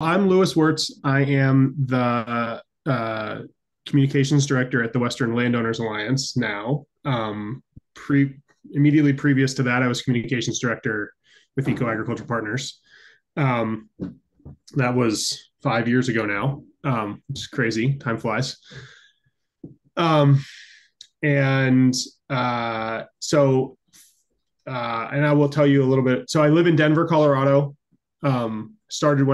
I'm Lewis Wertz. I am the communications director at the Western Landowners Alliance now. Immediately previous to that, I was communications director with EcoAgriculture Partners. That was 5 years ago now. It's crazy. Time flies. And I will tell you a little bit. So I live in Denver, Colorado. When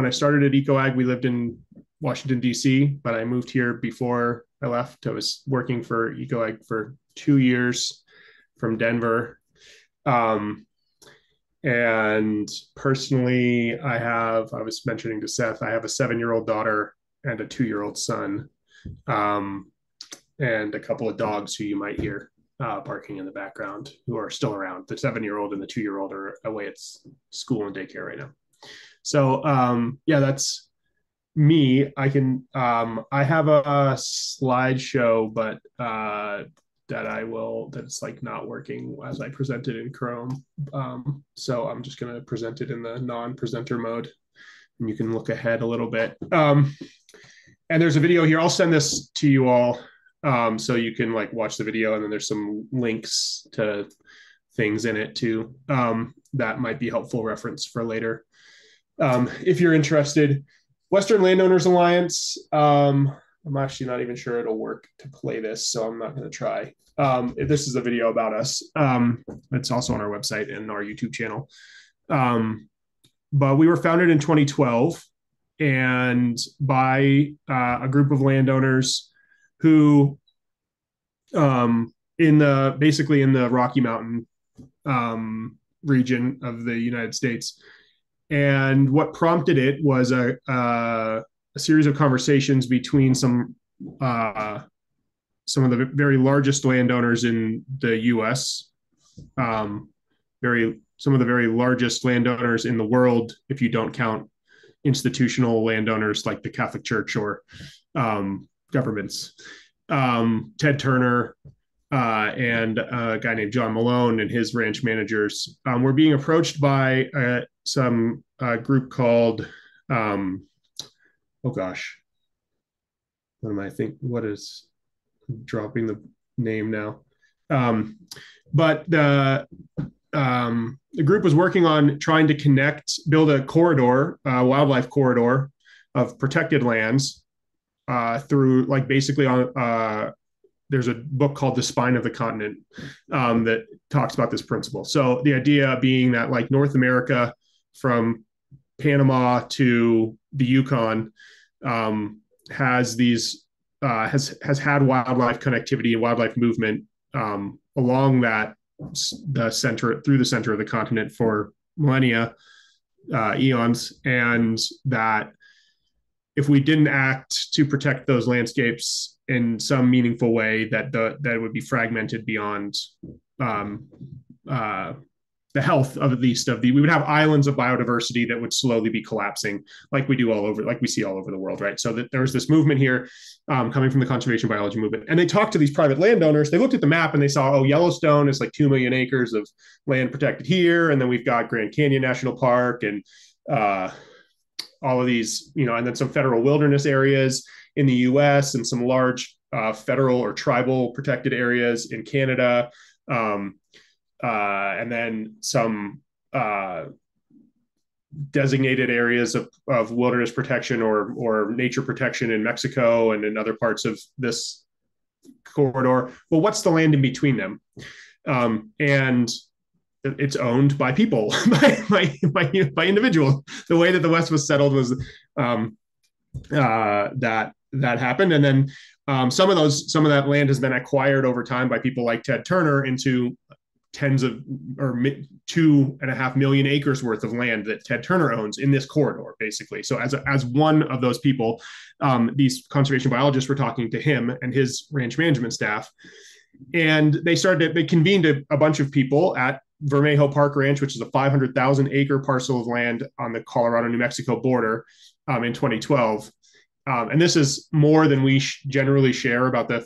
I started at EcoAg, we lived in Washington, D.C., but I moved here before I left. I was working for EcoAg for 2 years from Denver. And personally, I was mentioning to Seth, I have a 7-year-old daughter and a 2-year-old son, and a couple of dogs who you might hear barking in the background, who are still around. The 7-year-old and the 2-year-old are away at school and daycare right now. So yeah, that's me. I have a slideshow, but that's like not working as I presented in Chrome. So I'm just going to present it in the non-presenter mode, and you can look ahead a little bit. And there's a video here. I'll send this to you all so you can like watch the video, and then there's some links to things in it too that might be helpful reference for later. If you're interested, Western Landowners Alliance, I'm actually not even sure it'll work to play this, so I'm not going to try. This is a video about us. It's also on our website and our YouTube channel. But we were founded in 2012 and by a group of landowners who basically in the Rocky Mountain region of the United States. And what prompted it was a series of conversations between some of the very largest landowners in the U.S., some of the very largest landowners in the world, if you don't count institutional landowners like the Catholic Church or governments. Ted Turner and a guy named John Malone and his ranch managers were being approached by some group called, the group was working on trying to build a corridor, wildlife corridor of protected lands through like basically on, there's a book called The Spine of the Continent that talks about this principle. So the idea being that like North America from Panama to the Yukon has had wildlife connectivity and wildlife movement along through the center of the continent for millennia, eons, and that if we didn't act to protect those landscapes in some meaningful way, that would be fragmented beyond the health of at least we would have islands of biodiversity that would slowly be collapsing like we do all over, like we see all over the world, right? So that there was this movement here coming from the conservation biology movement. And they talked to these private landowners. They looked at the map and they saw, Yellowstone is like 2 million acres of land protected here. And then we've got Grand Canyon National Park and all of these, and then some federal wilderness areas in the US and some large federal or tribal protected areas in Canada. And then some designated areas of wilderness protection or nature protection in Mexico and in other parts of this corridor. Well, what's the land in between them? And it's owned by people, by individuals. The way that the West was settled was that happened. And then some of that land has been acquired over time by people like Ted Turner into tens of, or 2.5 million acres worth of land that Ted Turner owns in this corridor, basically. So as one of those people, these conservation biologists were talking to him and his ranch management staff. And they convened a bunch of people at Vermejo Park Ranch, which is a 500,000 acre parcel of land on the Colorado New Mexico border in 2012. And this is more than we generally share about the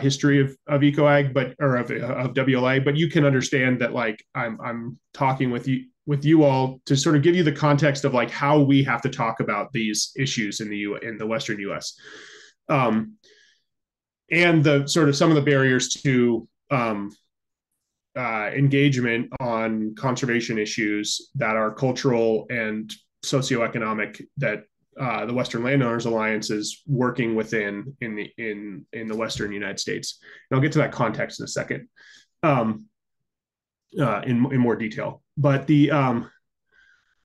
history of EcoAg, but, or of WLA, but you can understand that, like, I'm talking with you with you all to sort of give you the context of like how we have to talk about these issues in the Western U.S. And the sort of some of the barriers to engagement on conservation issues that are cultural and socioeconomic that the Western Landowners Alliance is working within in the Western United States. And I'll get to that context in a second, in more detail. But the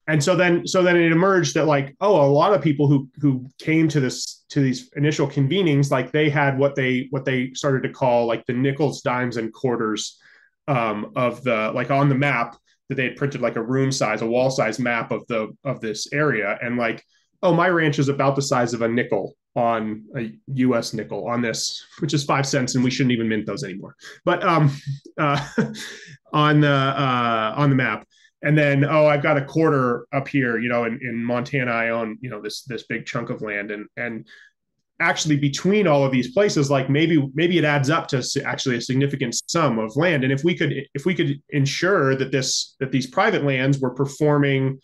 and so then it emerged that like, oh, a lot of people who came to these initial convenings, like they had what they started to call like the nickels, dimes, and quarters of the, like on the map that they had printed, like a wall size map of this area, and like, oh, my ranch is about the size of a nickel, on a U.S. nickel on this, which is 5 cents, and we shouldn't even mint those anymore. But on the map, and then, oh, I've got a quarter up here, you know, in Montana, I own, you know, this big chunk of land, and actually between all of these places, like maybe it adds up to actually a significant sum of land. And if we could ensure that these private lands were performing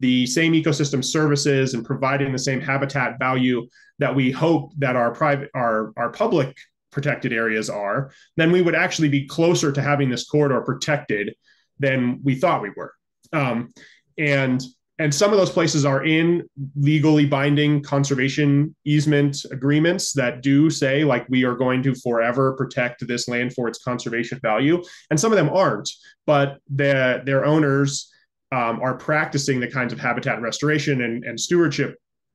the same ecosystem services and providing the same habitat value that we hope that our public protected areas are, then we would actually be closer to having this corridor protected than we thought we were. And some of those places are in legally binding conservation easement agreements that do say like, we are going to forever protect this land for its conservation value. And some of them aren't, but their owners are practicing the kinds of habitat restoration and stewardship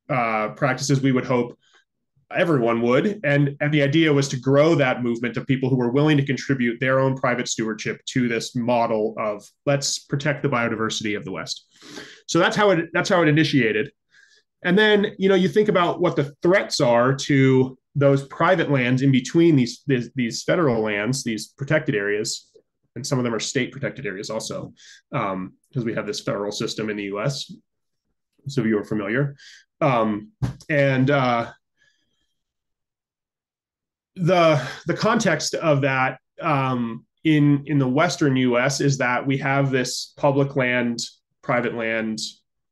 practices we would hope everyone would. And the idea was to grow that movement of people who were willing to contribute their own private stewardship to this model of let's protect the biodiversity of the West. So that's how it initiated. And then, you know, you think about what the threats are to those private lands in between these federal lands, these protected areas, and some of them are state protected areas also, because we have this federal system in the U.S. So you are familiar, the context of that in the Western U.S. is that we have this public land, private land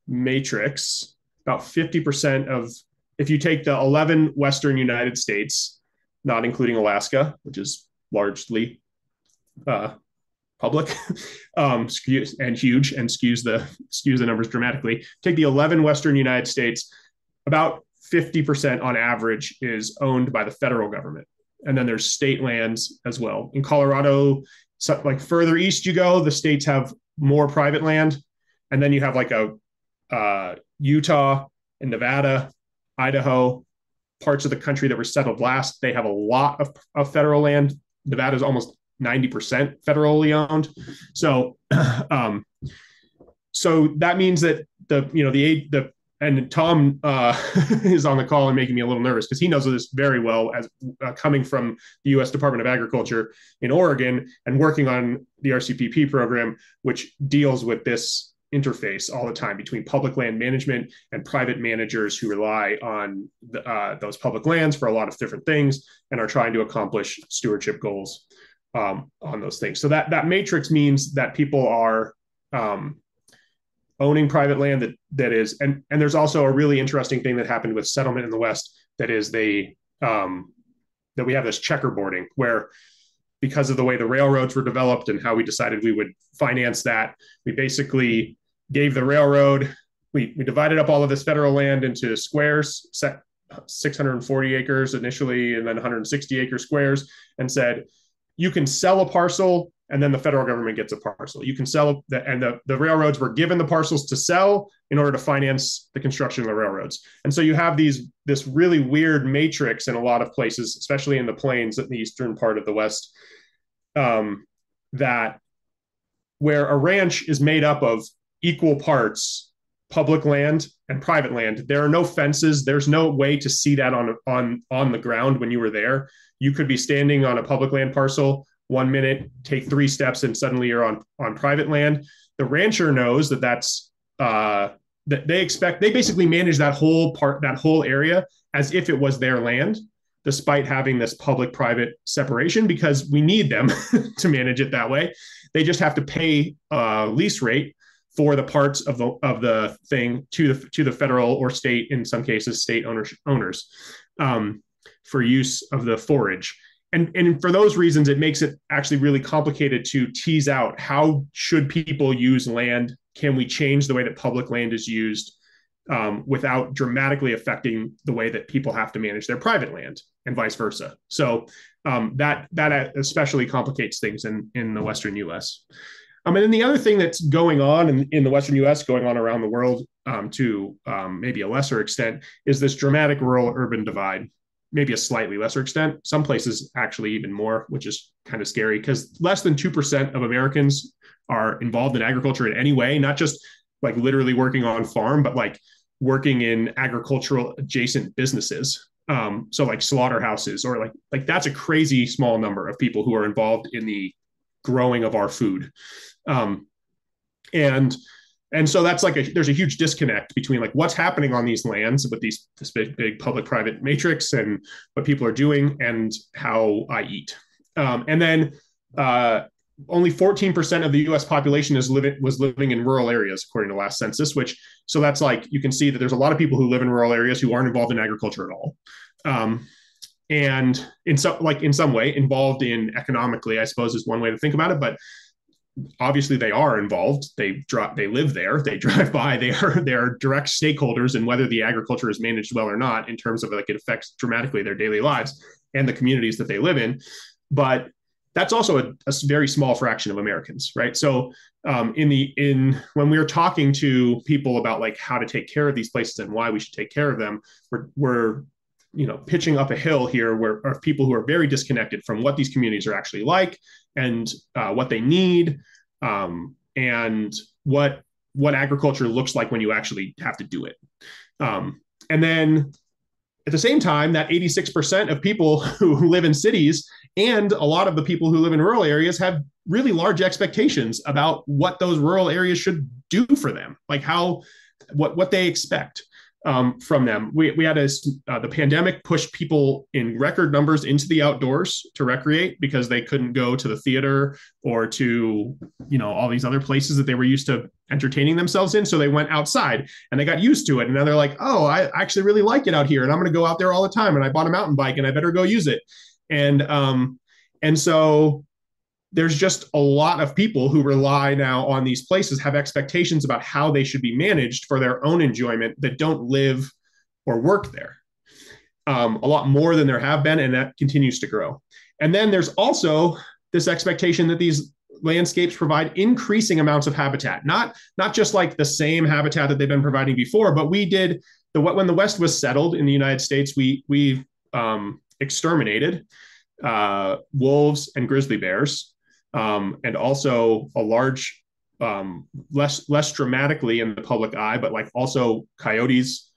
matrix. About 50% of, if you take the 11 Western United States, not including Alaska, which is largely public and huge and skews the numbers dramatically. Take the 11 Western United States, about 50% on average is owned by the federal government. And then there's state lands as well. In Colorado, so like further east you go, the states have more private land. And then you have like Utah and Nevada, Idaho, parts of the country that were settled last. They have a lot of federal land. Nevada is almost 90% federally owned. So, so that means that and Tom is on the call and making me a little nervous because he knows this very well as coming from the U.S. Department of Agriculture in Oregon and working on the RCPP program, which deals with this interface all the time between public land management and private managers who rely on those public lands for a lot of different things and are trying to accomplish stewardship goals on those things. So that matrix means that people are owning private land that is, and there's also a really interesting thing that happened with settlement in the West, that is that we have this checkerboarding where, because of the way the railroads were developed and how we decided we would finance that, we basically gave the railroad, we divided up all of this federal land into squares, 640 acres initially, and then 160 acre squares, and said, you can sell a parcel and then the federal government gets a parcel. You can sell the railroads were given the parcels to sell in order to finance the construction of the railroads. And so you have this really weird matrix in a lot of places, especially in the plains in the eastern part of the West, that where a ranch is made up of equal parts, public land and private land. There are no fences. There's no way to see that on the ground when you were there. You could be standing on a public land parcel 1 minute, take three steps, and suddenly you're on private land. The rancher knows that that's that they basically manage that whole area as if it was their land, despite having this public-private separation, because we need them to manage it that way. They just have to pay a lease rate for the parts of the thing to the federal or state, in some cases, state owners for use of the forage. And for those reasons, it makes it actually really complicated to tease out how should people use land? Can we change the way that public land is used without dramatically affecting the way that people have to manage their private land and vice versa? So that especially complicates things in the Western U.S. And then the other thing that's going on in the Western U.S., going on around the world to maybe a lesser extent, is this dramatic rural-urban divide. Maybe a slightly lesser extent, some places actually even more, which is kind of scary because less than 2% of Americans are involved in agriculture in any way, not just like literally working on farm, but like working in agricultural adjacent businesses. So like slaughterhouses or like that's a crazy small number of people who are involved in the growing of our food. And so that's like there's a huge disconnect between like what's happening on these lands with this big public-private matrix and what people are doing and how I eat. And then only 14% of the U.S. population was living in rural areas, according to last census, so that's like, you can see that there's a lot of people who live in rural areas who aren't involved in agriculture at all. And in some way involved in economically, I suppose, is one way to think about it, but obviously they are involved. They live there, they drive by, they are direct stakeholders in whether the agriculture is managed well or not, in terms of like it affects dramatically their daily lives and the communities that they live in. But that's also a very small fraction of Americans, right? So when we are talking to people about like how to take care of these places and why we should take care of them, we're pitching up a hill here where are people who are very disconnected from what these communities are actually like and what they need and what agriculture looks like when you actually have to do it. And then at the same time, that 86% of people who live in cities and a lot of the people who live in rural areas have really large expectations about what those rural areas should do for them, like what they expect. From them. We had the pandemic pushed people in record numbers into the outdoors to recreate because they couldn't go to the theater or to, all these other places that they were used to entertaining themselves in. So they went outside and they got used to it. And now they're like, oh, I actually really like it out here and I'm going to go out there all the time. And I bought a mountain bike and I better go use it. And so there's just a lot of people who rely now on these places, have expectations about how they should be managed for their own enjoyment that don't live or work there. A lot more than there have been, and that continues to grow. And then there's also this expectation that these landscapes provide increasing amounts of habitat, not just like the same habitat that they've been providing before, but when the West was settled in the United States, we exterminated wolves and grizzly bears. And also a large, less dramatically in the public eye, but like also coyotes,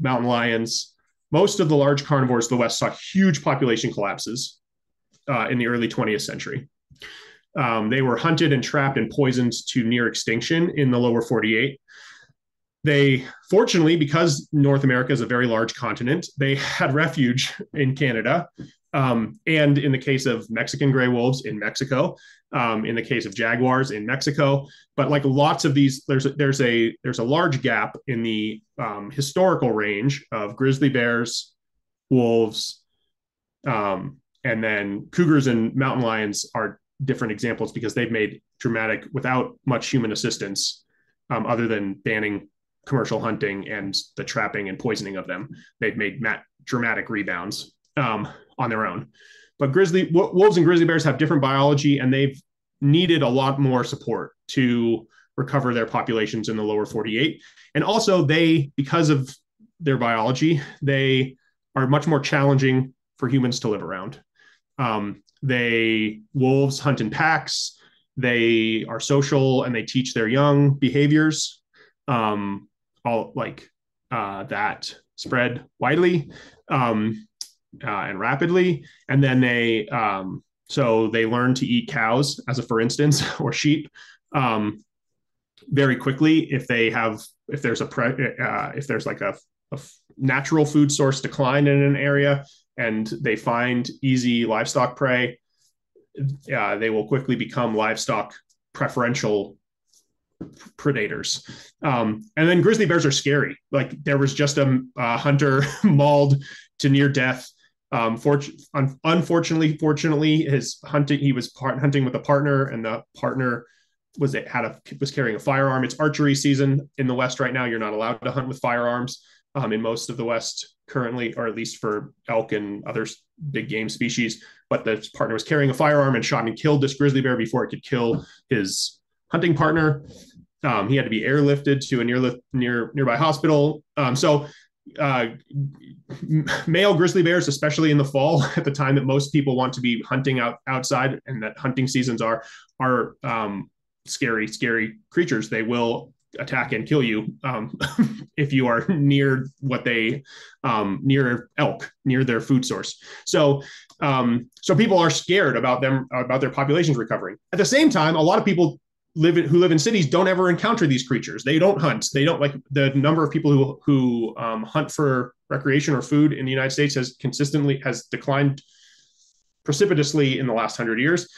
mountain lions, most of the large carnivores of the West saw huge population collapses in the early 20th century. They were hunted and trapped and poisoned to near extinction in the lower 48. They, fortunately, because North America is a very large continent, they had refuge in Canada. And in the case of Mexican gray wolves in Mexico, in the case of jaguars in Mexico, but like lots of these, there's a large gap in the historical range of grizzly bears, wolves, and then cougars and mountain lions are different examples because they've made dramatic without much human assistance, other than banning commercial hunting and the trapping and poisoning of them. They've made dramatic rebounds on their own. But wolves and grizzly bears have different biology, and they've needed a lot more support to recover their populations in the lower 48. And also because of their biology, they are much more challenging for humans to live around. Wolves hunt in packs, they are social, and they teach their young behaviors, that spread widely. And rapidly. And then they learn to eat cows for instance, or sheep, very quickly. If there's a natural food source decline in an area and they find easy livestock prey, they will quickly become livestock preferential predators. And then grizzly bears are scary. Like, there was just a hunter mauled to near death. Fortunately, his hunting, he was hunting with a partner, and the partner was carrying a firearm. It's archery season in the West right now. You're not allowed to hunt with firearms in most of the West currently, or at least for elk and other big game species. But the partner was carrying a firearm and shot and killed this grizzly bear before it could kill his hunting partner. He had to be airlifted to a nearby hospital. Male grizzly bears, especially in the fall, at the time that most people want to be hunting outside, and that hunting seasons are scary creatures. They will attack and kill you if you are near near elk, near their food source. So people are scared about their populations recovering. At the same time, a lot of people who live in cities don't ever encounter these creatures. They don't hunt. They don't, like, the number of people who hunt for recreation or food in the United States has declined precipitously in the last 100 years.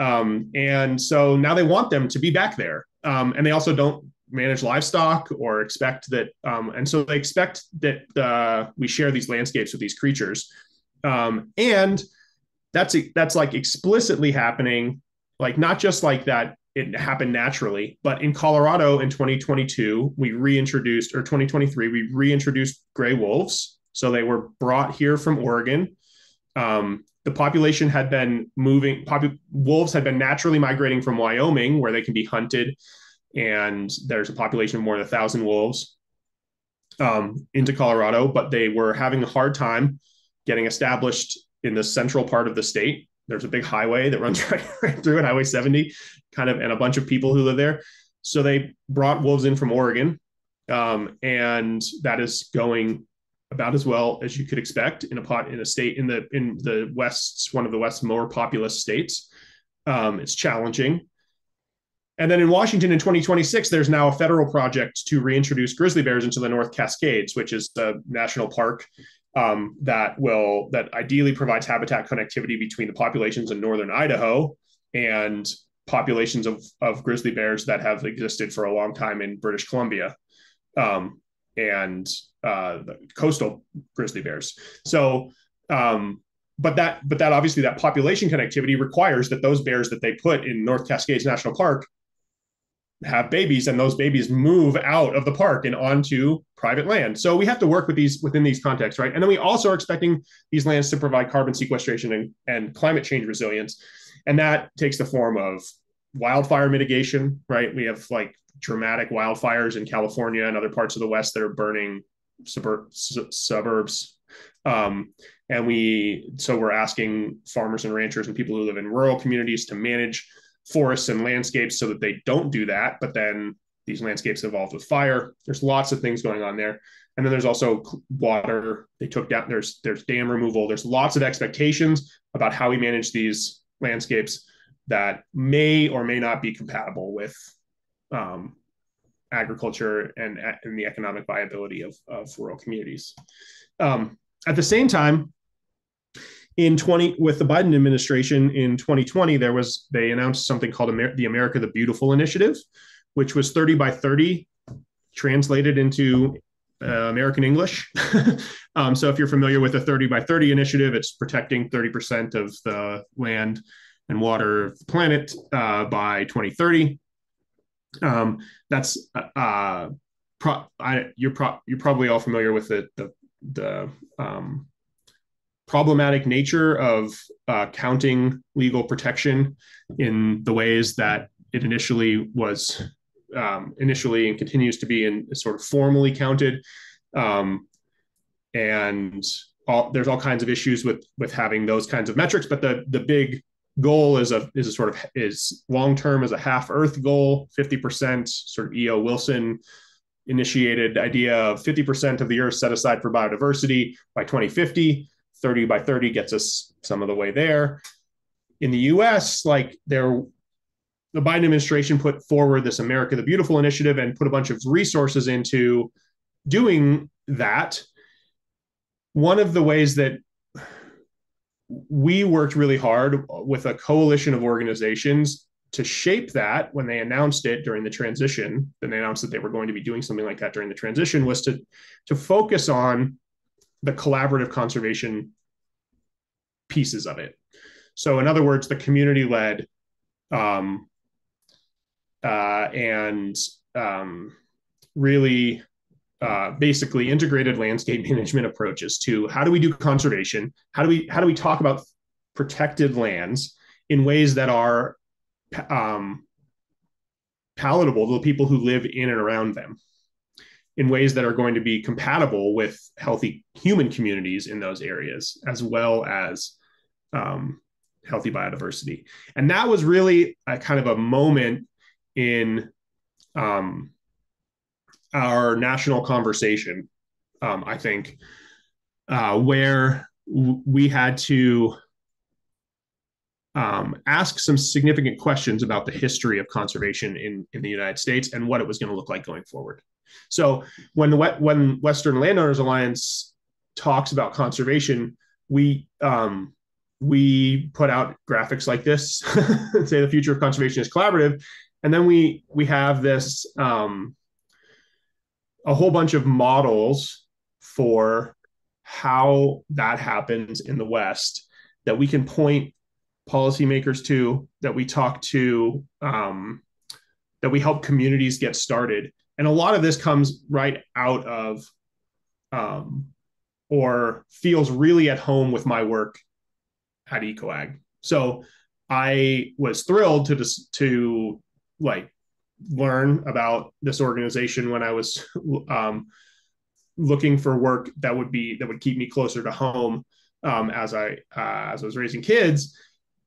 And so now they want them to be back there. And they also don't manage livestock or expect that. And so they expect that we share these landscapes with these creatures. And that's like explicitly happening, like, not just like that it happened naturally, but in Colorado in 2023, we reintroduced gray wolves. So they were brought here from Oregon. The population had been moving. Wolves had been naturally migrating from Wyoming, where they can be hunted. And there's a population of more than 1,000 wolves into Colorado, but they were having a hard time getting established in the central part of the state. There's a big highway that runs right through it, Highway 70, and a bunch of people who live there. So they brought wolves in from Oregon, and that is going about as well as you could expect in a state in the West, one of the West's more populous states. It's challenging. And then in Washington in 2026, there's now a federal project to reintroduce grizzly bears into the North Cascades, which is the national park. That ideally provides habitat connectivity between the populations in northern Idaho and populations of grizzly bears that have existed for a long time in British Columbia, and the coastal grizzly bears. So, but that obviously that population connectivity requires that those bears that they put in North Cascades National Park have babies, and those babies move out of the park and onto private land. So we have to work with these within these contexts, right? And then we also are expecting these lands to provide carbon sequestration and climate change resilience. And that takes the form of wildfire mitigation, right? We have like dramatic wildfires in California and other parts of the West that are burning suburbs. So we're asking farmers and ranchers and people who live in rural communities to manage forests and landscapes so that they don't do that. But then these landscapes evolved with fire. There's lots of things going on there. And then there's also water. They took down, there's dam removal. There's lots of expectations about how we manage these landscapes that may or may not be compatible with agriculture and the economic viability of rural communities. At the same time, with the Biden administration in 2020, they announced something called the America the Beautiful Initiative, which was 30 by 30 translated into American English. So if you're familiar with the 30 by 30 initiative, it's protecting 30% of the land and water of the planet by 2030. That's you're probably all familiar with the problematic nature of counting legal protection in the ways that it initially was, and continues to be, in sort of formally counted. There's all kinds of issues with having those kinds of metrics, but the big goal is long-term as a half-Earth goal, 50%, sort of E.O. Wilson initiated idea of 50% of the Earth set aside for biodiversity by 2050. 30 by 30 gets us some of the way there. In the US, the Biden administration put forward this America the Beautiful initiative and put a bunch of resources into doing that. One of the ways that we worked really hard with a coalition of organizations to shape that, when they announced it during the transition, then they announced that they were going to be doing something like that during the transition, was to focus on the collaborative conservation pieces of it. So in other words, the community-led really basically integrated landscape management approaches to how do we do conservation? How do we talk about protected lands in ways that are palatable to the people who live in and around them, in ways that are going to be compatible with healthy human communities in those areas, as well as healthy biodiversity. And that was really a kind of a moment in our national conversation, I think, where we had to ask some significant questions about the history of conservation in the United States and what it was going to look like going forward. So when Western Landowners Alliance talks about conservation, we put out graphics like this, say the future of conservation is collaborative. And then we have this, a whole bunch of models for how that happens in the West that we can point policymakers to, that we talk to, that we help communities get started. And a lot of this comes right out of, or feels really at home with my work at EcoAg. So I was thrilled to like learn about this organization when I was looking for work that would keep me closer to home as I was raising kids,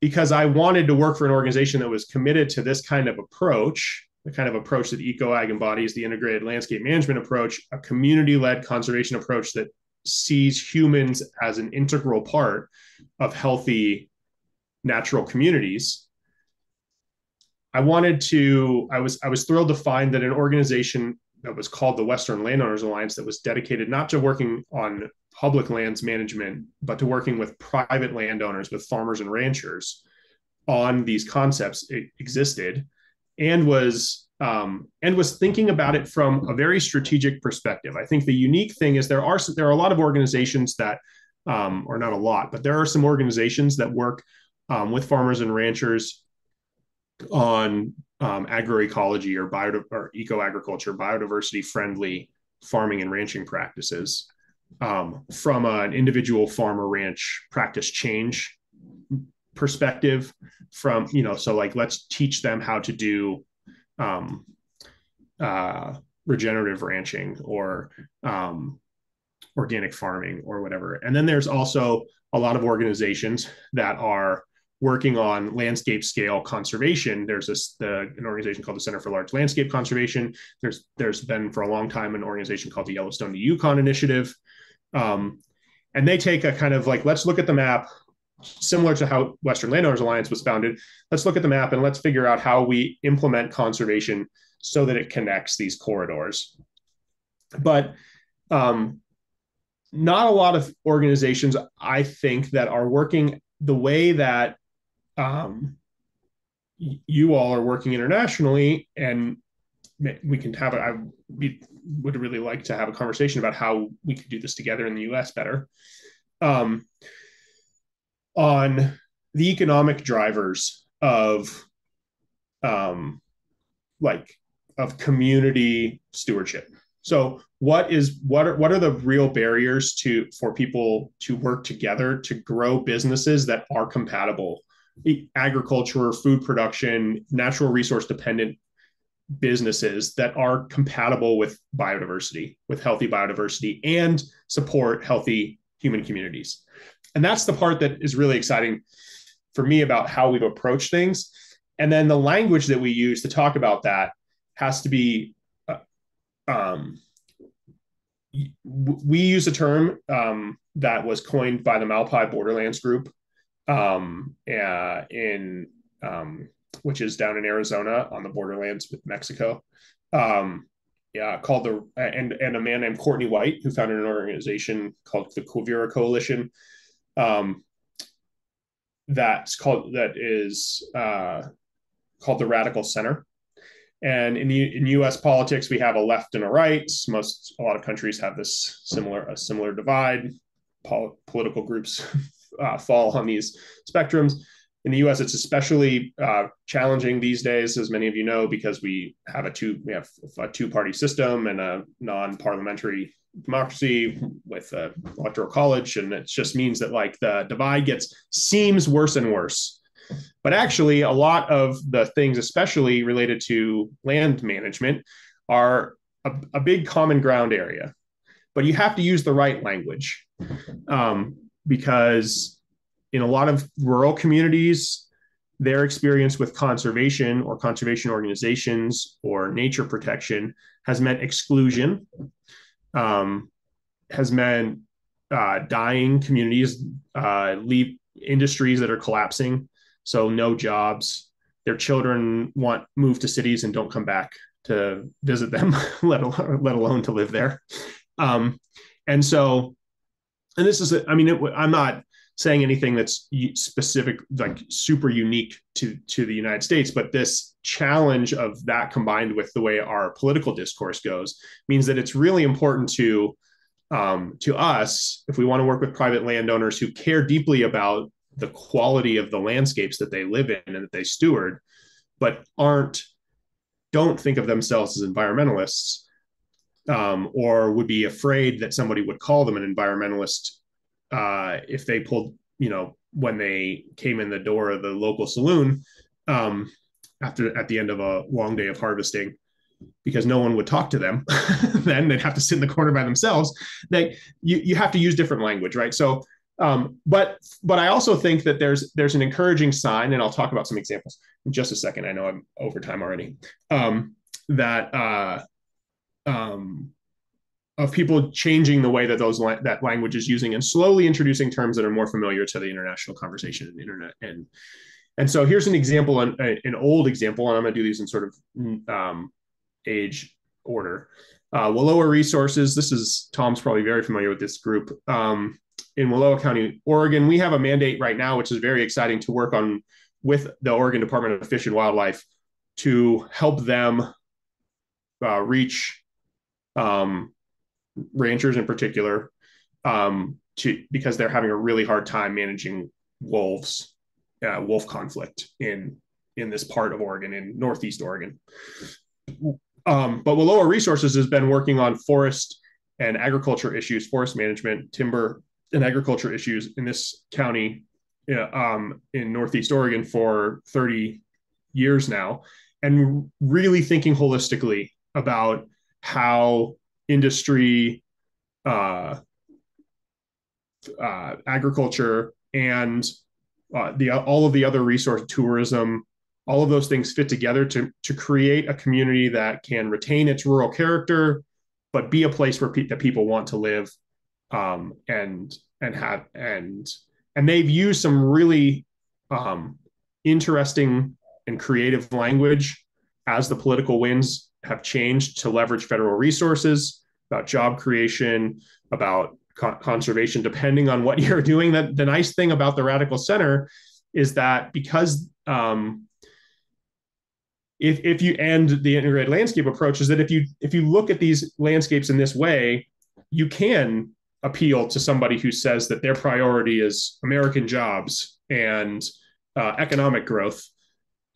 because I wanted to work for an organization that was committed to this kind of approach, the kind of approach that EcoAg embodies, the integrated landscape management approach, a community-led conservation approach that sees humans as an integral part of healthy natural communities. I was thrilled to find that an organization that was called the Western Landowners Alliance, that was dedicated not to working on public lands management, but to working with private landowners, with farmers and ranchers on these concepts, it existed, and was thinking about it from a very strategic perspective. I think the unique thing is there are a lot of organizations that, or not a lot, but there are some organizations that work with farmers and ranchers on agroecology or eco-agriculture, biodiversity-friendly farming and ranching practices from an individual farmer ranch practice change perspective. From, you know, so like let's teach them how to do regenerative ranching or organic farming or whatever. And then there's also a lot of organizations that are working on landscape scale conservation. There's an organization called the Center for Large Landscape Conservation. There's been for a long time an organization called the Yellowstone to Yukon Initiative. And they take a kind of like, let's look at the map, similar to how Western Landowners Alliance was founded. Let's look at the map and let's figure out how we implement conservation so that it connects these corridors. But not a lot of organizations, I think, that are working the way that you all are working internationally. And we can have I would really like to have a conversation about how we could do this together in the US better. On the economic drivers of community stewardship. So what are the real barriers for people to work together to grow businesses that are compatible? Agriculture, food production, natural resource dependent businesses that are compatible with biodiversity, with healthy biodiversity, and support healthy human communities. And that's the part that is really exciting for me about how we've approached things. And then the language that we use to talk about that has to be, we use a term that was coined by the Malpai Borderlands Group, which is down in Arizona on the borderlands with Mexico, and a man named Courtney White, who founded an organization called the Quivira Coalition. That is called the Radical Center. And in U.S. politics, we have a left and a right. A lot of countries have this similar divide. Political groups fall on these spectrums. In the U.S., it's especially challenging these days, as many of you know, because we have a two-party system and a non-parliamentary democracy with an electoral college, and it just means that like the divide seems worse and worse. But actually, a lot of the things, especially related to land management, are a big common ground area. But you have to use the right language because in a lot of rural communities, their experience with conservation or conservation organizations or nature protection has meant exclusion, has meant dying communities, leave industries that are collapsing. So no jobs, their children move to cities and don't come back to visit them, let alone to live there. I'm not saying anything that's specific, like super unique to the United States, but this challenge of that combined with the way our political discourse goes means that it's really important to us, if we want to work with private landowners who care deeply about the quality of the landscapes that they live in and that they steward, but don't think of themselves as environmentalists, or would be afraid that somebody would call them an environmentalist if they pulled, when they came in the door of the local saloon at the end of a long day of harvesting, because no one would talk to them. Then they'd have to sit in the corner by themselves. You have to use different language, right? So. But I also think that there's an encouraging sign, and I'll talk about some examples in just a second. I know I'm over time already, of people changing the way that that language is using and slowly introducing terms that are more familiar to the international conversation and internet. And so here's an example, an old example, and I'm going to do these in sort of age order. Wallowa Resources. Tom's probably very familiar with this group. In Wallowa County, Oregon, we have a mandate right now, which is very exciting, to work on with the Oregon Department of Fish and Wildlife to help them reach ranchers in particular, because they're having a really hard time managing wolf conflict in this part of Oregon, in Northeast Oregon. But Wallowa Resources has been working on forest and agriculture issues, forest management, timber, and agriculture issues in this county in Northeast Oregon for 30 years now, and really thinking holistically about how industry, agriculture, and all of the other resource, tourism, all of those things fit together to create a community that can retain its rural character, but be a place where that people want to live. And they've used some really interesting and creative language as the political winds have changed to leverage federal resources about job creation, about conservation, depending on what you're doing. That the nice thing about the Radical Center is that because if you end the integrated landscape approach is that if you look at these landscapes in this way, you can appeal to somebody who says that their priority is American jobs and economic growth,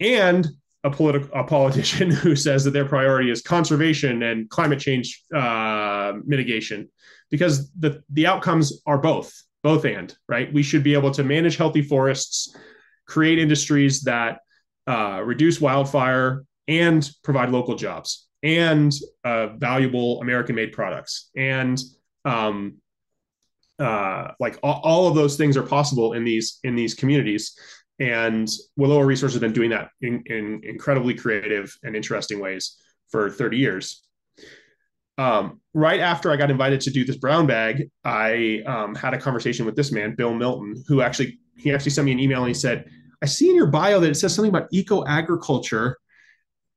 and a politician who says that their priority is conservation and climate change mitigation, because the outcomes are both and, right? We should be able to manage healthy forests, create industries that reduce wildfire and provide local jobs and valuable American-made products. And all of those things are possible in these communities, and Wallowa Resources have been doing that in incredibly creative and interesting ways for 30 years. Right after I got invited to do this brown bag, I had a conversation with this man, Bill Milton, who actually sent me an email, and he said, "I see in your bio that it says something about eco-agriculture.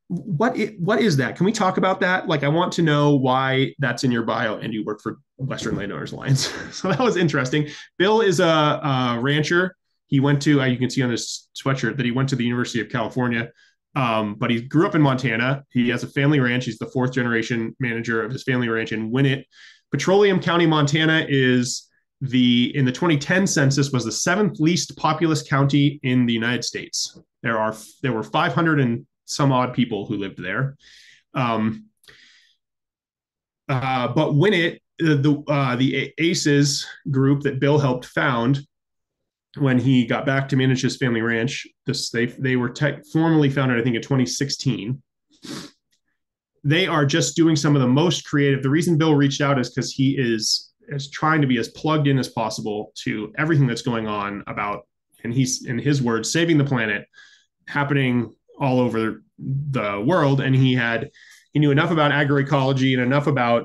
What is that? Can we talk about that? Like, I want to know why that's in your bio and you work for Western Landowners Alliance." So that was interesting. Bill is a rancher. He went to, you can see on this sweatshirt that he went to the University of California But he grew up in Montana. He has a family ranch. He's the fourth generation manager of his family ranch in Winnett. Petroleum County, Montana is in the 2010 census was the seventh least populous county in the United States. There were 500 and some odd people who lived there. But Winnett, the ACES group that Bill helped found when he got back to manage his family ranch, they were formally founded, I think, in 2016. They are just doing some of the most creative. The reason Bill reached out is because he is trying to be as plugged in as possible to everything that's going on about, and he's, in his words, saving the planet, happening all over the world. And he knew enough about agroecology and enough about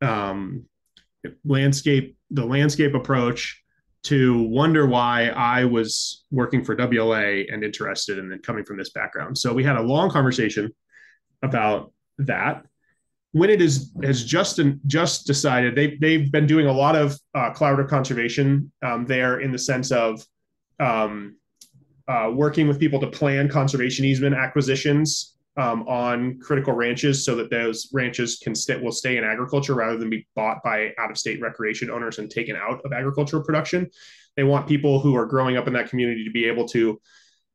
the landscape approach to wonder why I was working for WLA and interested in coming from this background. So we had a long conversation about that. Winnett has just decided they've been doing a lot of collaborative conservation there, in the sense of working with people to plan conservation easement acquisitions on critical ranches, so that those ranches will stay in agriculture rather than be bought by out-of-state recreation owners and taken out of agricultural production. They want people who are growing up in that community to be able to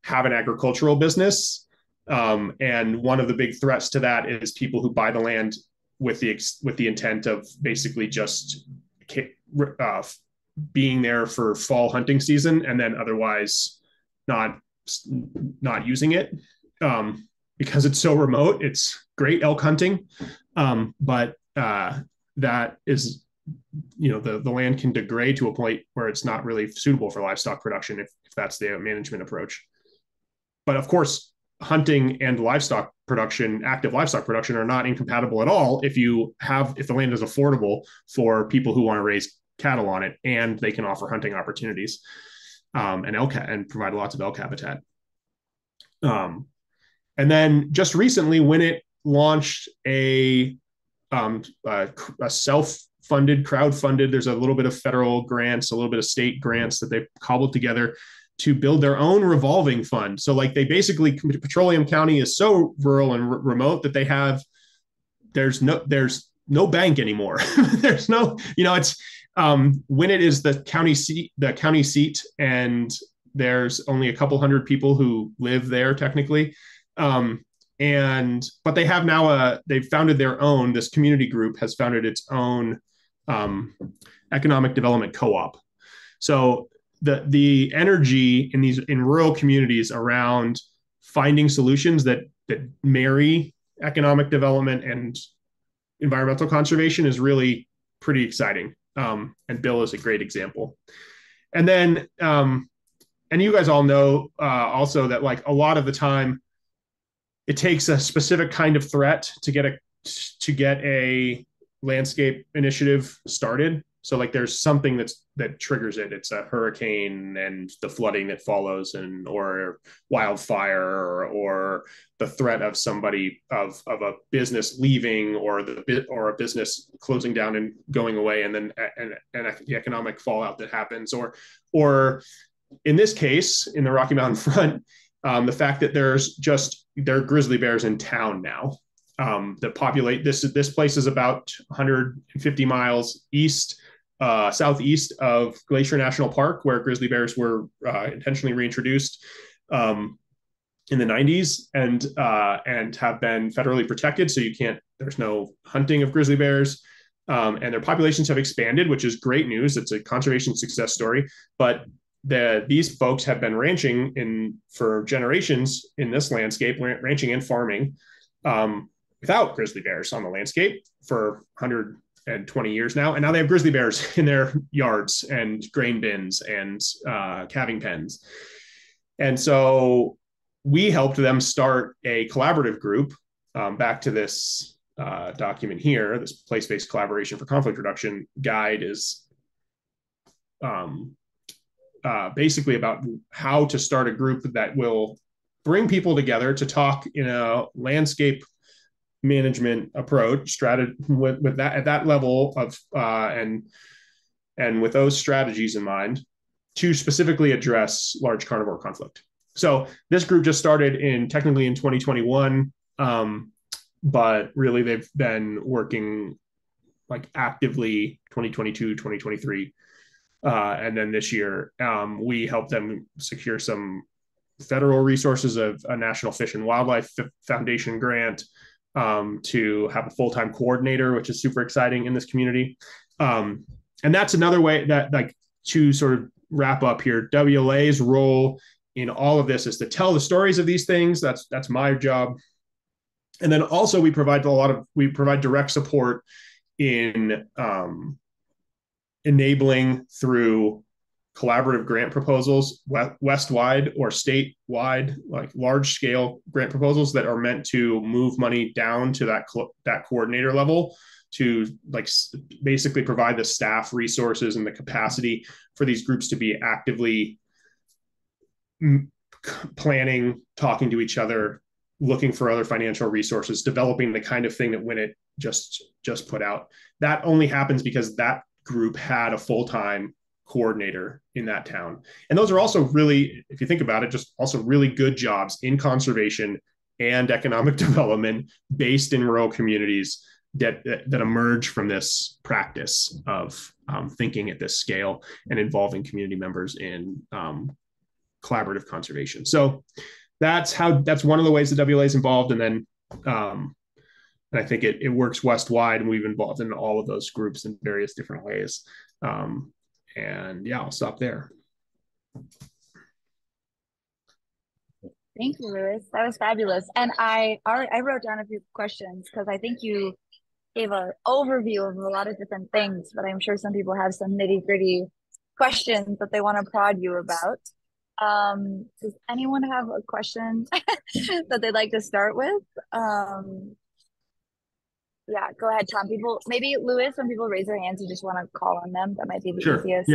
have an agricultural business. And one of the big threats to that is people who buy the land with the intent of basically just being there for fall hunting season and then otherwise not using it. Because it's so remote, it's great elk hunting, but that is, the land can degrade to a point where it's not really suitable for livestock production if that's the management approach. But of course, hunting and livestock production, active livestock production, are not incompatible at all if the land is affordable for people who want to raise cattle on it, and they can offer hunting opportunities and provide lots of elk habitat. And then just recently, Winnett launched a self-funded, crowdfunded, there's a little bit of federal grants, a little bit of state grants that they've cobbled together to build their own revolving fund. So like they basically, Petroleum County is so rural and remote that there's no bank anymore. There's no, Winnett is the county seat, and there's only a couple hundred people who live there technically. But they have now they've founded their own, this community group has founded its own economic development co-op. So the energy in rural communities around finding solutions that marry economic development and environmental conservation is really pretty exciting. And Bill is a great example. And then, and you guys all know also that, like, a lot of the time it takes a specific kind of threat to get a landscape initiative started. So like there's something that triggers it. It's a hurricane and the flooding that follows, or wildfire, or the threat of somebody of a business leaving, or a business closing down and going away, and then and the economic fallout that happens, or in this case, in the Rocky Mountain Front, the fact that there are grizzly bears in town now that populate. This place is about 150 miles southeast of Glacier National Park, where grizzly bears were intentionally reintroduced in the 90s and have been federally protected. So there's no hunting of grizzly bears. And their populations have expanded, which is great news. It's a conservation success story, but these folks have been ranching for generations in this landscape, ranching and farming without grizzly bears on the landscape for 120 years now. And now they have grizzly bears in their yards and grain bins and calving pens. And so we helped them start a collaborative group, back to this document here. This place-based collaboration for conflict reduction guide is basically about how to start a group that will bring people together to talk in a landscape management approach strategy with that at that level of and with those strategies in mind to specifically address large carnivore conflict. So this group just started technically in 2021, but really they've been working like actively 2022, 2023. And then this year, we helped them secure some federal resources of a National Fish and Wildlife Foundation grant to have a full-time coordinator, which is super exciting in this community. And that's another way that, like, to sort of wrap up here, WLA's role in all of this is to tell the stories of these things. That's my job. And then also we provide direct support in enabling through collaborative grant proposals, west-wide or state-wide, like large-scale grant proposals that are meant to move money down to that coordinator level to, like, basically provide the staff resources and the capacity for these groups to be actively planning, talking to each other, looking for other financial resources, developing the kind of thing that Winnett just put out. That only happens because that group had a full-time coordinator in that town. And those are also really, if you think about it, just also really good jobs in conservation and economic development based in rural communities that emerge from this practice of thinking at this scale and involving community members in collaborative conservation. So that's one of the ways the WLA is involved. And then and I think it works west-wide, and we've involved in all of those groups in various different ways. And yeah, I'll stop there. Thank you, Lewis. That was fabulous. And I wrote down a few questions because I think you gave an overview of a lot of different things, but I'm sure some people have some nitty-gritty questions that they want to prod you about. Does anyone have a question that they'd like to start with? Yeah, go ahead, Tom. Maybe Lewis, when people raise their hands, you just want to call on them. That might be the easiest.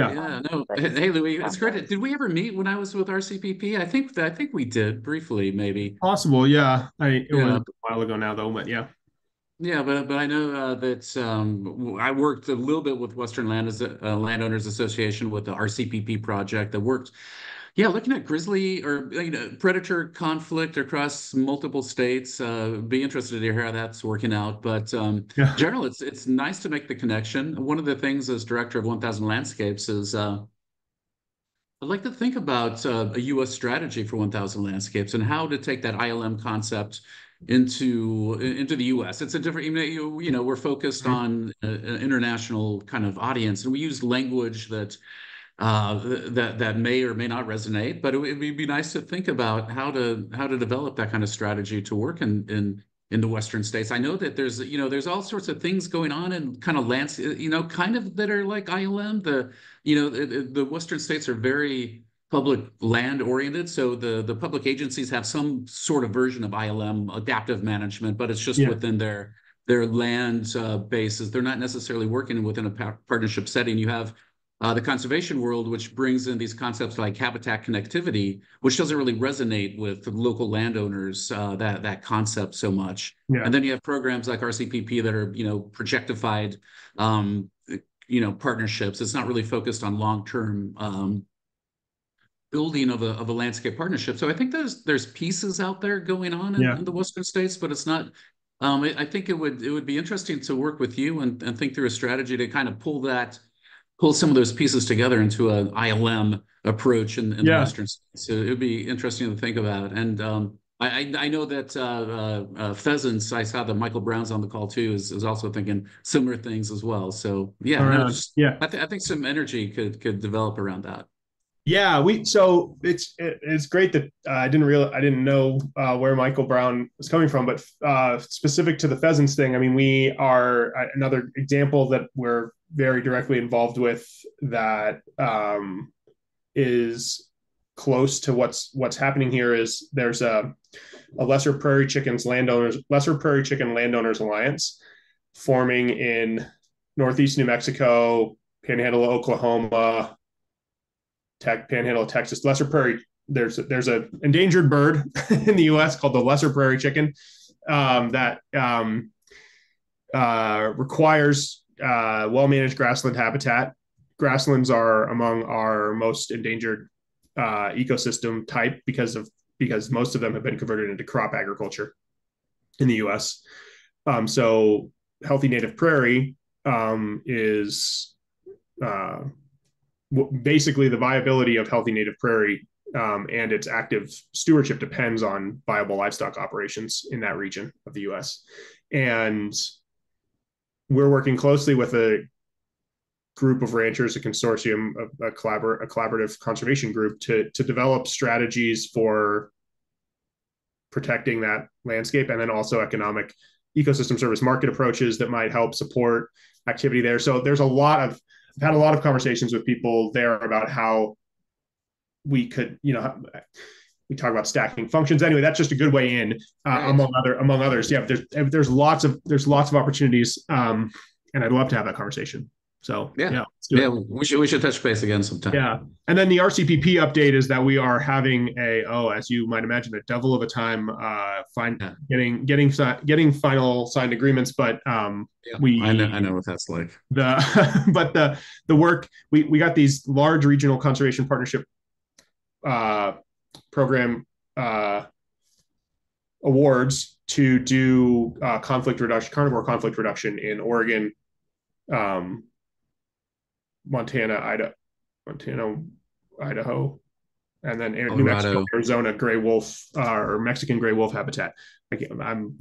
Hey, Louis, it's great. Did we ever meet when I was with RCPP? I think we did briefly, maybe. Possible, yeah. It was a while ago now, though, but yeah. Yeah, but I know that I worked a little bit with Western Landowners Association with the RCPP project that worked. Yeah, looking at grizzly or predator conflict across multiple states, be interested to hear how that's working out. But in general, it's nice to make the connection. One of the things as director of 1000 Landscapes is I'd like to think about a U.S. strategy for 1000 Landscapes and how to take that ILM concept into the U.S. It's a different, we're focused on an international kind of audience, and we use language that may or may not resonate, but it would be nice to think about how to develop that kind of strategy to work in the Western states. I know that there's all sorts of things going on in kind of lands, kind of that are like ILM. The Western states are very public land oriented, so the public agencies have some sort of version of ILM, adaptive management, but it's just within their land bases. They're not necessarily working within a partnership setting. You have the conservation world, which brings in these concepts like habitat connectivity, which doesn't really resonate with local landowners, that concept so much. Yeah. And then you have programs like RCPP that are, projectified, partnerships. It's not really focused on long-term building of a landscape partnership. So I think there's pieces out there going on in the Western states, but it's not. I think it would be interesting to work with you and think through a strategy to kind of pull some of those pieces together into an ILM approach in the Western states. So it would be interesting to think about. And I know that pheasants, I saw that Michael Brown's on the call too, is also thinking similar things as well. So I think some energy could develop around that. Yeah, it's great that I didn't know where Michael Brown was coming from, but specific to the pheasants thing, I mean, we are another example that we're very directly involved with that is close to what's happening here. Is there's a Lesser Prairie Chicken Landowners Alliance forming in Northeast New Mexico, Panhandle, Oklahoma, Panhandle, Texas. Lesser Prairie, there's a endangered bird in the U.S. called the Lesser Prairie Chicken that requires well-managed grassland habitat. Grasslands are among our most endangered ecosystem type because most of them have been converted into crop agriculture in the U.S. So healthy native prairie is basically the viability of healthy native prairie and its active stewardship depends on viable livestock operations in that region of the U.S. And we're working closely with a group of ranchers, a consortium, a collaborative conservation group to develop strategies for protecting that landscape, and then also economic ecosystem service market approaches that might help support activity there. So there's I've had a lot of conversations with people there about how we could, we talk about stacking functions. Anyway, that's just a good way in, right. among others. Yeah, there's lots of opportunities, and I'd love to have that conversation. So we should touch base again sometime. Yeah, and then the RCPP update is that we are having as you might imagine, a devil of a time getting final signed agreements. But I know what that's like. But the work we got these large regional conservation partnership program awards to do carnivore conflict reduction in Oregon, Montana, Idaho, and then New Mexico, Arizona, gray wolf or Mexican gray wolf habitat. And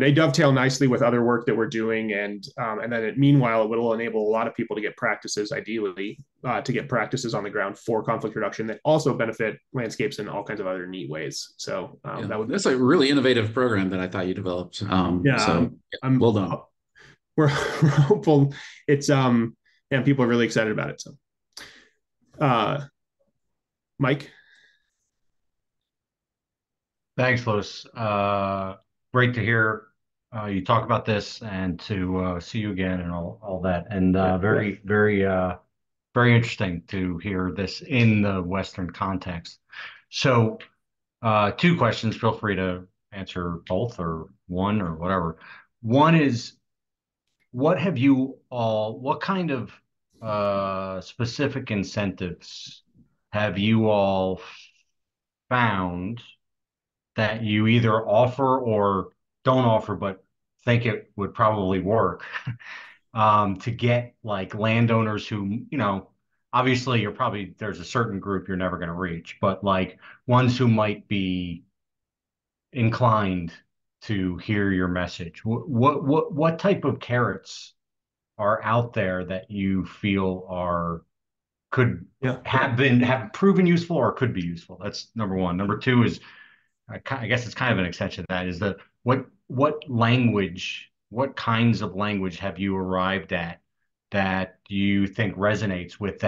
they dovetail nicely with other work that we're doing, and then meanwhile it will enable a lot of people to get practices, ideally, on the ground for conflict reduction that also benefit landscapes in all kinds of other neat ways. So that's a really innovative program that I thought you developed. Well done. We're hopeful it's and people are really excited about it. So, Mike, thanks, Lewis. Great to hear you talk about this and to see you again and all that. And very, very interesting to hear this in the Western context. So, two questions. Feel free to answer both or one or whatever. One is, what kind of specific incentives have you all found that you either offer or don't offer, but think it would probably work to get like landowners who, obviously there's a certain group you're never going to reach, but like ones who might be inclined to hear your message? What type of carrots are out there that you feel have proven useful or could be useful? That's number one. Number two is, I guess it's kind of an extension of that, is that what kinds of language have you arrived at that you think resonates with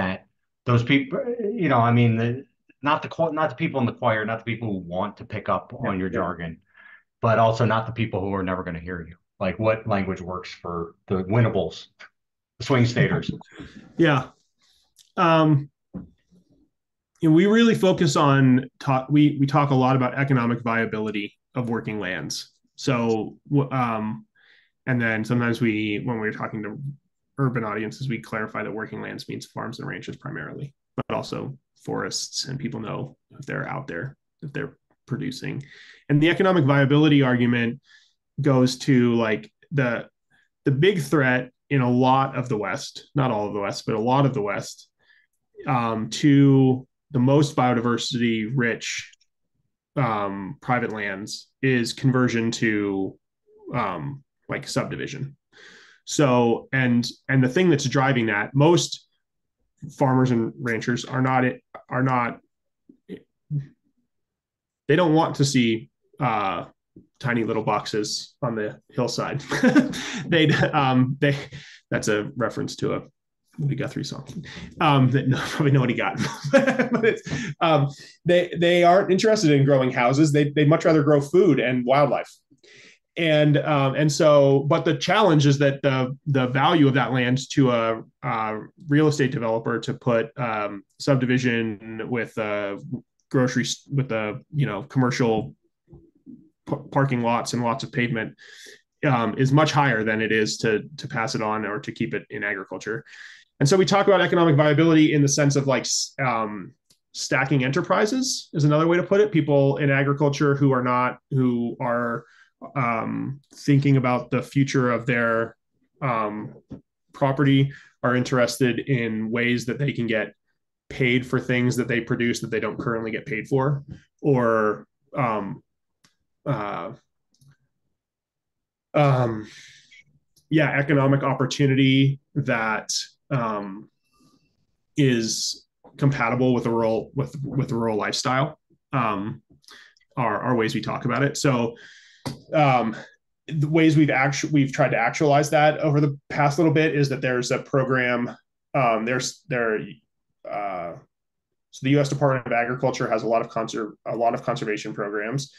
those people? Not the people in the choir, not the people who want to pick up on your jargon, but also not the people who are never going to hear you. Like, what language works for the winnables, the swing staters? Yeah. We really focus on we talk a lot about economic viability of working lands. So, and then sometimes when we're talking to urban audiences, we clarify that working lands means farms and ranches primarily, but also forests, and people know if they're out there, if they're producing. And the economic viability argument goes to like the big threat in a lot of the West, not all of the West, but a lot of the West, to the most biodiversity rich private lands is conversion to like subdivision. So, and the thing that's driving that, most farmers and ranchers they don't want to see tiny little boxes on the hillside. That's a reference to a Woody Guthrie song that probably nobody got. But they aren't interested in growing houses. They'd much rather grow food and wildlife. And so, but the challenge is that the value of that land to a real estate developer to put subdivision with groceries, with the commercial parking lots and lots of pavement is much higher than it is to pass it on or to keep it in agriculture. And so we talk about economic viability in the sense of like stacking enterprises is another way to put it. People in agriculture who are thinking about the future of their property are interested in ways that they can get paid for things that they produce that they don't currently get paid for, or economic opportunity that is compatible with the rural lifestyle are ways we talk about it. So the ways we've tried to actualize that over the past little bit is that there's a program. So the U.S. Department of Agriculture has a lot of conservation programs.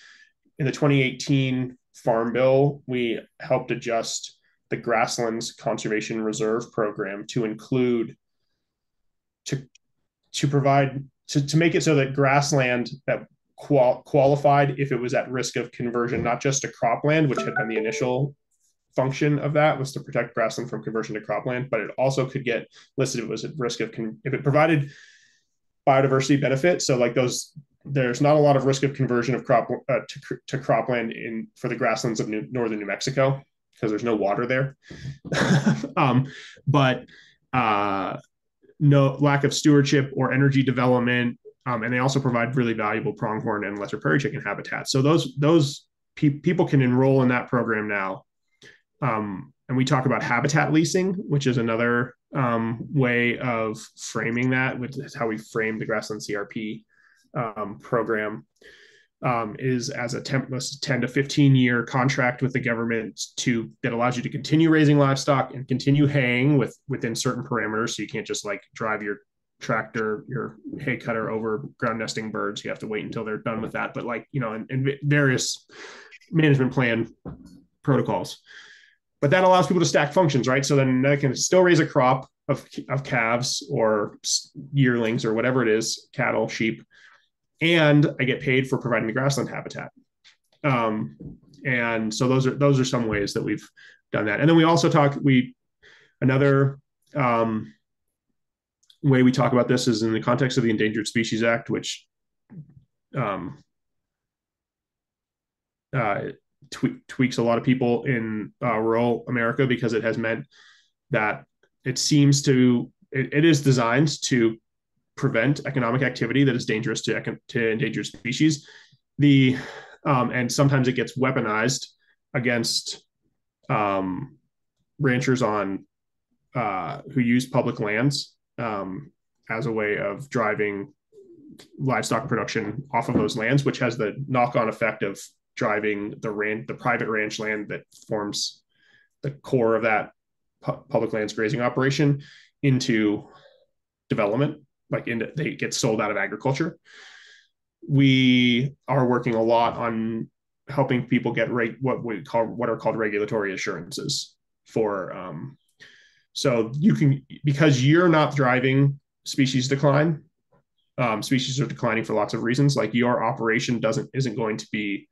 In the 2018 Farm Bill, we helped adjust the Grasslands Conservation Reserve Program to include to make it so that grassland that qualified if it was at risk of conversion, not just to cropland, which had been the initial function of that, was to protect grassland from conversion to cropland, but it also could get listed if it was at risk of, if it provided biodiversity benefits. So like those, there's not a lot of risk of conversion of to cropland for the grasslands of northern New Mexico, because there's no water there. No lack of stewardship or energy development. And they also provide really valuable pronghorn and lesser prairie chicken habitats. So those people can enroll in that program now. And we talk about habitat leasing, which is another way of framing that, which is how we frame the Grassland CRP program, is as a templess 10 to 15 year contract with the government that allows you to continue raising livestock and continue haying within certain parameters. So you can't just like drive your tractor, your hay cutter over ground nesting birds. You have to wait until they're done with that. But like, you know, and various management plan protocols. But that allows people to stack functions, right? So then they can still raise a crop of calves or yearlings or whatever it is, cattle, sheep, and I get paid for providing the grassland habitat. And so those are some ways that we've done that. And then we also another way we talk about this is in the context of the Endangered Species Act, which tweaks a lot of people in rural America, because it has meant that it is designed to prevent economic activity that is dangerous to endangered species. And sometimes it gets weaponized against ranchers who use public lands as a way of driving livestock production off of those lands, which has the knock-on effect of driving the private ranch land that forms the core of that public lands grazing operation into development. They get sold out of agriculture. We are working a lot on helping people get what are called regulatory assurances for. So because you're not driving species decline. Species are declining for lots of reasons. Like your operation isn't going to be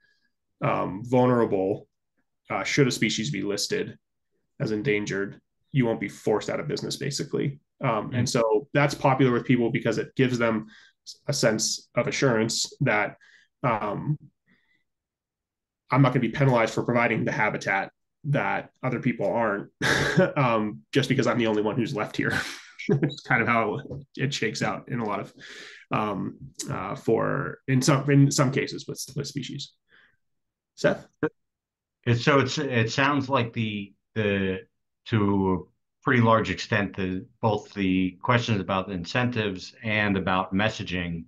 vulnerable. Should a species be listed as endangered, you won't be forced out of business, basically. And so that's popular with people because it gives them a sense of assurance that I'm not going to be penalized for providing the habitat that other people aren't, just because I'm the only one who's left here. It's kind of how it shakes out in a lot of, in some cases with species. Seth? So it sounds like to a pretty large extent, both the questions about the incentives and about messaging,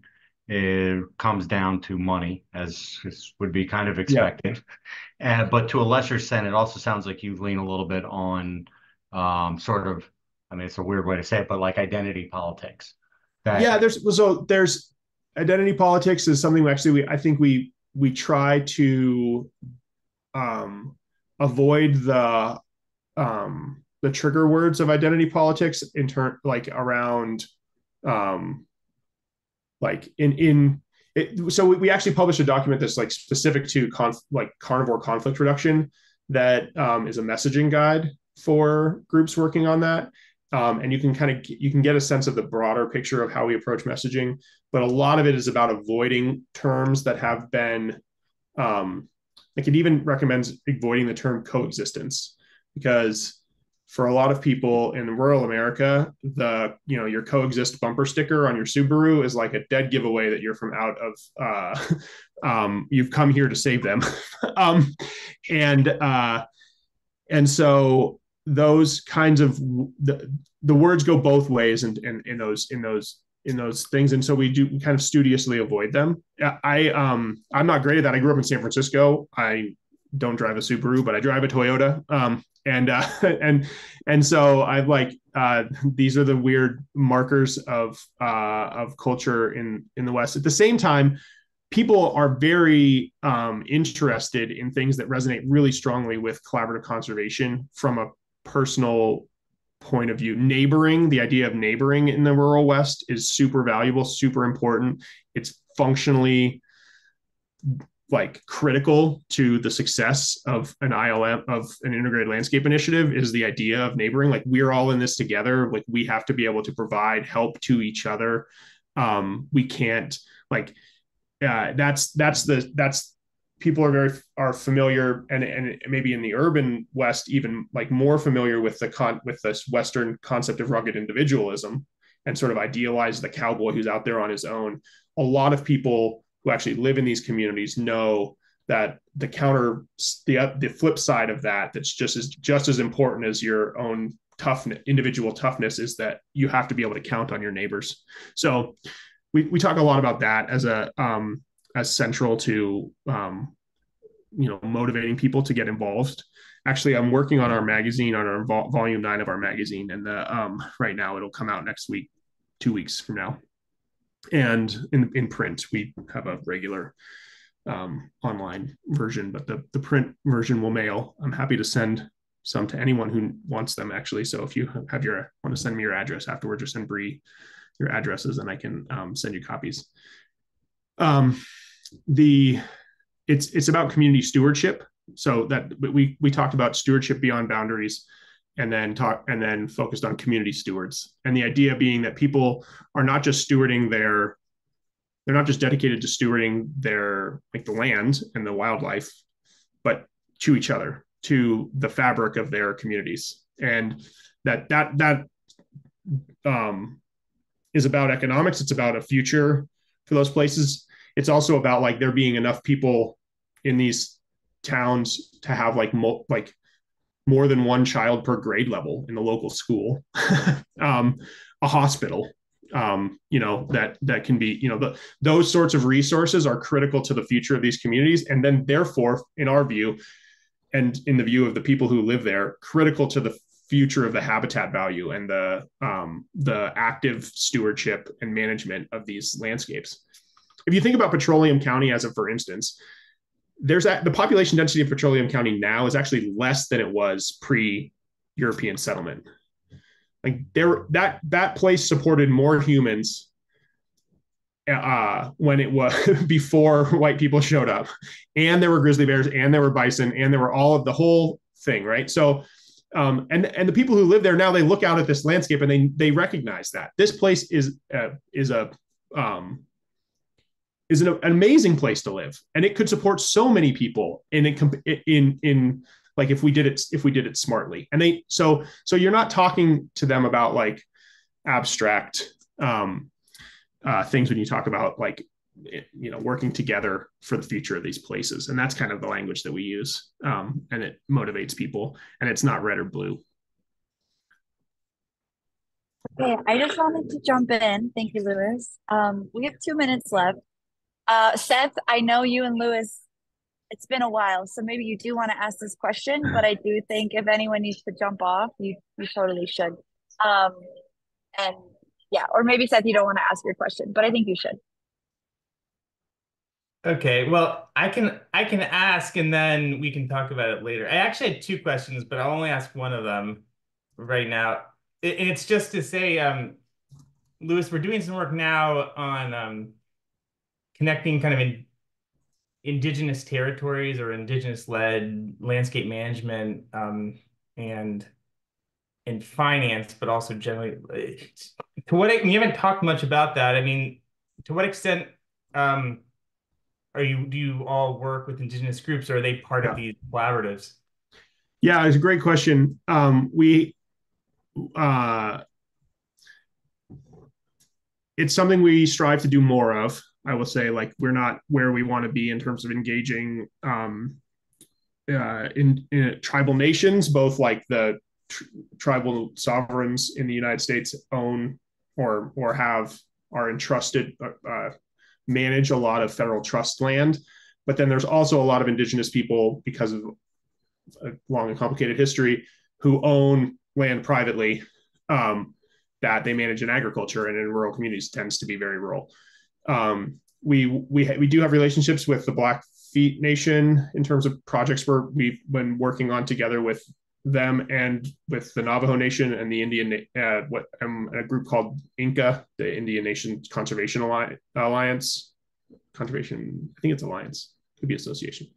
it comes down to money, as would be kind of expected. Yeah. But to a lesser extent, it also sounds like you lean a little bit on it's a weird way to say it, but like identity politics. There's identity politics is something we try to avoid the trigger words of identity politics So we actually published a document that's like specific to carnivore conflict reduction that is a messaging guide for groups working on that. And you can get a sense of the broader picture of how we approach messaging. But a lot of it is about avoiding terms that have been, like it even recommends avoiding the term coexistence, because for a lot of people in rural America, your coexist bumper sticker on your Subaru is like a dead giveaway that you're from out of, you've come here to save them. And so those kinds of, the words go both ways in those things. And so we kind of studiously avoid them. I'm not great at that. I grew up in San Francisco. I don't drive a Subaru, but I drive a Toyota. And so I've these are the weird markers of culture in the West. At the same time, people are very interested in things that resonate really strongly with collaborative conservation from a personal point of view. Neighboring, the idea of neighboring in the rural West is super valuable, super important. It's functionally critical to the success of an ILM, of an integrated landscape initiative, is the idea of neighboring. We're all in this together. We have to be able to provide help to each other. We can't people are familiar and maybe in the urban West, even more familiar with this Western concept of rugged individualism, and sort of idealize the cowboy who's out there on his own. A lot of people who actually live in these communities know that the the flip side of that, that's just as important as your own toughness, individual toughness, is that you have to be able to count on your neighbors. So we talk a lot about that as as central to, motivating people to get involved. Actually, I'm working on our magazine, on our volume 9 of our magazine. And right now it'll come out next week, 2 weeks from now. And in print, we have a regular online version, but the print version will mail. I'm happy to send some to anyone who wants them, actually. So if you want to send me your address afterwards, or send Bree your addresses, and I can send you copies. It's about community stewardship. So that we talked about stewardship beyond boundaries, and then focused on community stewards. And the idea being that people are not just they're not just dedicated to stewarding the land and the wildlife, but to each other, to the fabric of their communities. And that is about economics. It's about a future for those places. It's also about there being enough people in these towns to have more than one child per grade level in the local school, a hospital, that can be, those sorts of resources are critical to the future of these communities. And then therefore, in our view, and in the view of the people who live there, critical to the future of the habitat value and the active stewardship and management of these landscapes. If you think about Petroleum County for instance, the population density of Petroleum County now is actually less than it was pre-European settlement. That place supported more humans when it was before white people showed up, and there were grizzly bears, and there were bison, and there were all of the whole thing, right? So, and the people who live there now, they look out at this landscape and they recognize that this place is an amazing place to live, and it could support so many people. And if we did it smartly, and so you're not talking to them about abstract things when you talk about working together for the future of these places. And that's kind of the language that we use, and it motivates people, and it's not red or blue. Okay, I just wanted to jump in. Thank you, Lewis. We have 2 minutes left. Seth, I know you and Lewis, it's been a while, so maybe you do want to ask this question, but I do think if anyone needs to jump off, you totally should. And yeah, or maybe Seth, you don't want to ask your question, but I think you should. Okay, well, I can ask, and then we can talk about it later. I actually had 2 questions, but I'll only ask one of them right now. It's just to say, Lewis, we're doing some work now on connecting kind of indigenous territories or indigenous-led landscape management and in finance, but also generally, to what we haven't talked much about that. I mean, to what extent do you all work with indigenous groups, or are they part of these collaboratives? Yeah, it's a great question. It's something we strive to do more of. I will say, like, we're not where we want to be in terms of engaging in tribal nations, both like the tribal sovereigns in the United States own or have, are entrusted, manage a lot of federal trust land. But then there's also a lot of indigenous people, because of a long and complicated history, who own land privately that they manage in agriculture, and in rural communities tends to be very rural. We do have relationships with the Blackfeet Nation in terms of projects where we've been working on together with them and with the Navajo Nation and the Indian, a group called INCA, the Indian Nation Conservation Alliance. Conservation, I think it's Alliance, could be association.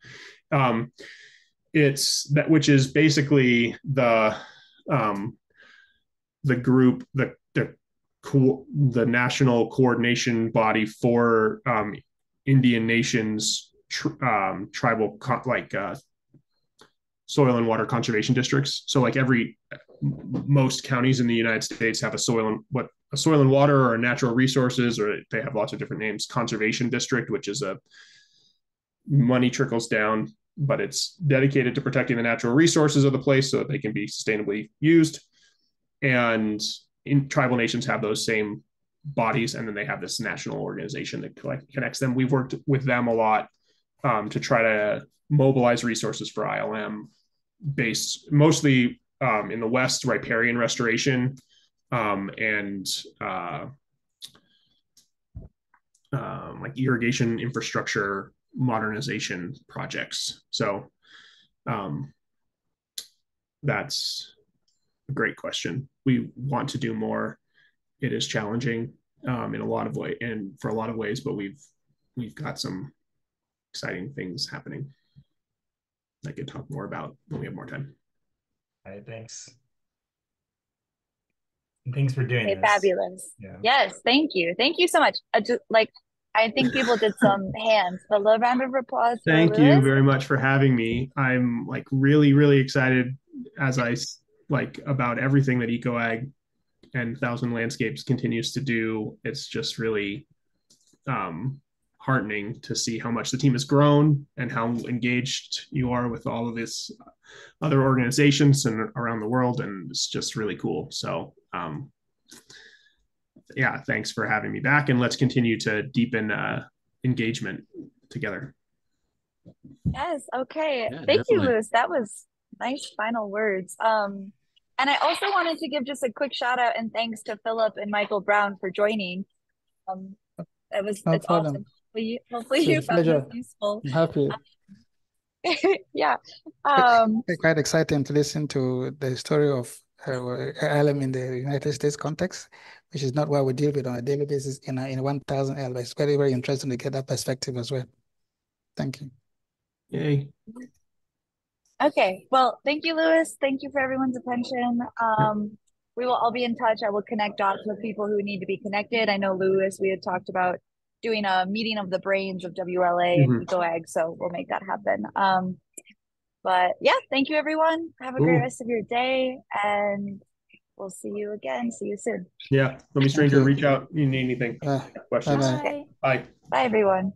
It's that, which is basically the group, the national coordination body for Indian nations, tribal, soil and water conservation districts. So like most counties in the United States have a soil and water or natural resources, or they have lots of different names, conservation district, which is money trickles down, but it's dedicated to protecting the natural resources of the place so that they can be sustainably used. And tribal nations have those same bodies. And then they have this national organization that connects them. We've worked with them a lot to try to mobilize resources for ILM based mostly in the West, riparian restoration and like irrigation infrastructure modernization projects. So that's a great question. We want to do more. It is challenging in a lot of ways and for a lot of ways, but we've got some exciting things happening. I could talk more about when we have more time. All right, thanks. And thanks for doing this. Fabulous. Yeah. Yes, thank you. Thank you so much. I think people did some hands. A little round of applause. Thank you very much for having me. I'm really, really excited as I about everything that EcoAg and Thousand Landscapes continues to do. It's just really heartening to see how much the team has grown and how engaged you are with all of these other organizations and around the world. And it's just really cool. So yeah, thanks for having me back, and let's continue to deepen engagement together. Yes. Okay. Yeah, Thank you, Lewis. That was nice final words. And I also wanted to give just a quick shout out and thanks to Philip and Michael Brown for joining. It's awesome. Hopefully you found it useful. I'm happy. Yeah. It's quite exciting to listen to the story of ILM in the United States context, which is not what we deal with on a daily basis in 1,000 LLs. It's very, very interesting to get that perspective as well. Thank you. Yay. Okay. Well, thank you, Lewis. Thank you for everyone's attention. We will all be in touch. I will connect dots with people who need to be connected. I know, Lewis, we had talked about doing a meeting of the brains of WLA and EcoAg, so we'll make that happen. But yeah, thank you, everyone. Have a great rest of your day, and we'll see you again. See you soon. Yeah, let me reach out if you need anything. Questions. Bye. Bye, everyone.